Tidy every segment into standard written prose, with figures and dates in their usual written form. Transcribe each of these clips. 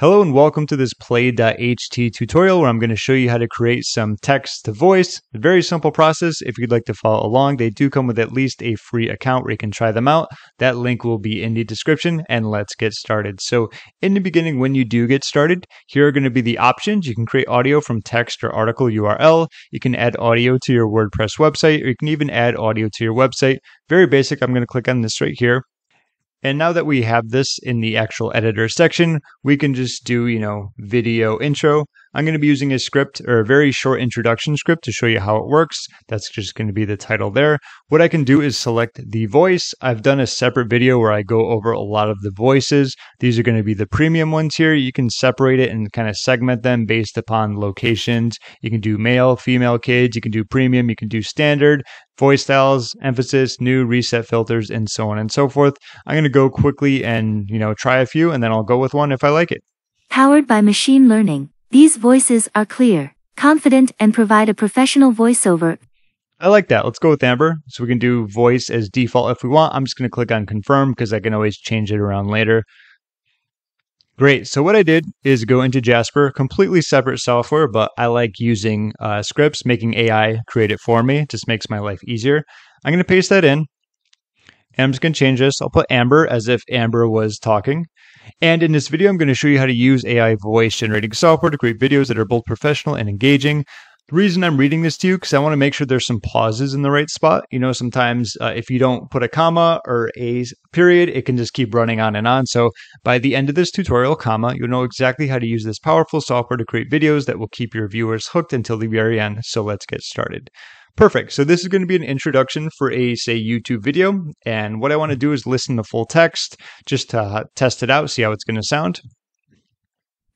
Hello and welcome to this Play.ht tutorial where I'm going to show you how to create some text to voice. A very simple process. If you'd like to follow along, they do come with at least a free account where you can try them out. That link will be in the description, and let's get started. So in the beginning, when you do get started, here are going to be the options. You can create audio from text or article URL. You can add audio to your WordPress website, or you can even add audio to your website. Very basic. I'm going to click on this right here. And now that we have this in the actual editor section, we can just do, video intro. I'm going to be using a script or a very short introduction script to show you how it works. That's just going to be the title there. What I can do is select the voice. I've done a separate video where I go over a lot of the voices. These are going to be the premium ones here. You can separate it and kind of segment them based upon locations. You can do male, female, kids. You can do premium. You can do standard. Voice styles, emphasis, new, reset filters, and so on and so forth. I'm going to go quickly and, try a few, and then I'll go with one if I like it. Powered by machine learning, these voices are clear, confident, and provide a professional voiceover. I like that. Let's go with Amber. So we can do voice as default if we want. I'm just going to click on confirm because I can always change it around later. Great. So what I did is go into Jasper, completely separate software, but I like using scripts, making AI create it for me. It just makes my life easier. I'm going to paste that in. And I'm just going to change this. I'll put Amber as if Amber was talking. And in this video, I'm going to show you how to use AI voice generating software to create videos that are both professional and engaging. The reason I'm reading this to you, because I want to make sure there's some pauses in the right spot. Sometimes if you don't put a comma or a period, it can just keep running on and on. So by the end of this tutorial, you'll know exactly how to use this powerful software to create videos that will keep your viewers hooked until the very end. So let's get started. Perfect. So this is going to be an introduction for a, say, YouTube video. And what I want to do is listen to full text, just to test it out, see how it's going to sound.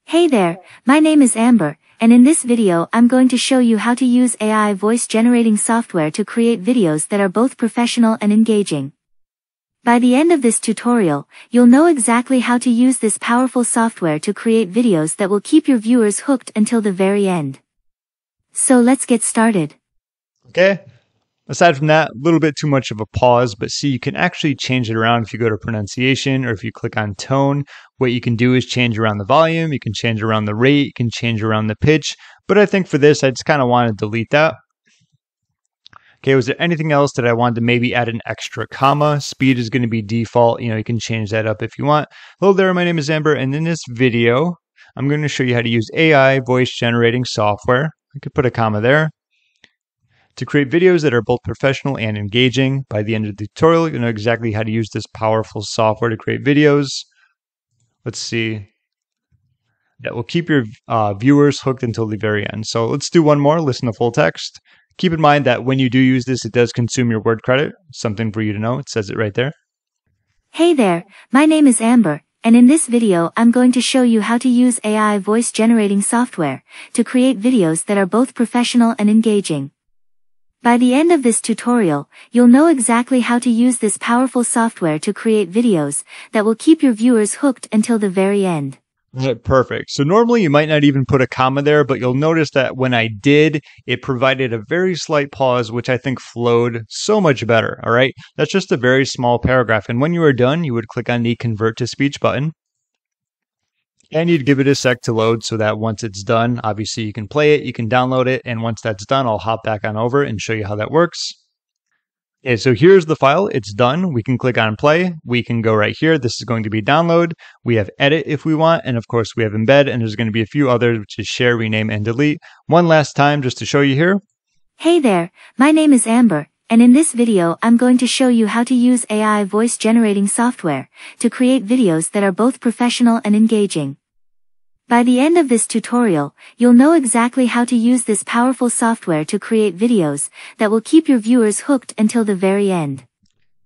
Hey there, my name is Amber, and in this video, I'm going to show you how to use AI voice generating software to create videos that are both professional and engaging. By the end of this tutorial, you'll know exactly how to use this powerful software to create videos that will keep your viewers hooked until the very end. So let's get started. Okay. Aside from that, a little bit too much of a pause, but see, you can actually change it around if you go to pronunciation or if you click on tone. What you can do is change around the volume, you can change around the rate, you can change around the pitch. But I think for this, I just kind of want to delete that. Okay, was there anything else that I wanted to maybe add an extra comma? Speed is going to be default. You can change that up if you want. Hello there, my name is Amber, and in this video, I'm going to show you how to use AI voice generating software. I could put a comma there. To create videos that are both professional and engaging. By the end of the tutorial, you'll know exactly how to use this powerful software to create videos. Let's see. That will keep your viewers hooked until the very end. So let's do one more, listen to full text. Keep in mind that when you do use this, it does consume your word credit. Something for you to know. It says it right there. Hey there, my name is Amber, and in this video, I'm going to show you how to use AI voice generating software to create videos that are both professional and engaging. By the end of this tutorial, you'll know exactly how to use this powerful software to create videos that will keep your viewers hooked until the very end. Right, perfect. So normally you might not even put a comma there, but you'll notice that when I did, it provided a very slight pause, which I think flowed so much better. All right. That's just a very small paragraph. And when you are done, you would click on the Convert to Speech button. And you'd give it a sec to load so that once it's done, obviously you can play it, you can download it. And once that's done, I'll hop back on over and show you how that works. Okay, so here's the file. It's done. We can click on play. We can go right here. This is going to be download. We have edit if we want. And of course we have embed, and there's going to be a few others, which is share, rename, and delete. One last time just to show you here. Hey there, my name is Amber, and in this video, I'm going to show you how to use AI voice generating software to create videos that are both professional and engaging. By the end of this tutorial, you'll know exactly how to use this powerful software to create videos that will keep your viewers hooked until the very end.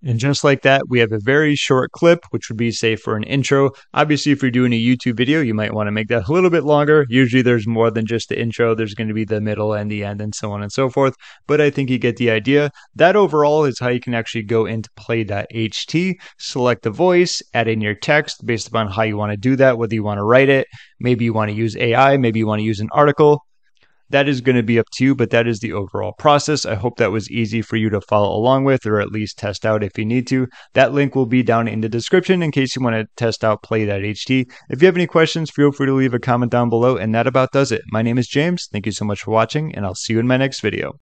And just like that, we have a very short clip, which would be, say, for an intro. Obviously, if you're doing a YouTube video, you might want to make that a little bit longer. Usually, there's more than just the intro. There's going to be the middle and the end and so on and so forth. But I think you get the idea. That overall is how you can actually go into play.ht, select the voice, add in your text based upon how you want to do that, whether you want to write it, maybe you want to use AI, maybe you want to use an article. that is going to be up to you, but that is the overall process. I hope that was easy for you to follow along with, or at least test out if you need to. That link will be down in the description in case you want to test out Play.ht. If you have any questions, feel free to leave a comment down below, and that about does it. My name is James. Thank you so much for watching, and I'll see you in my next video.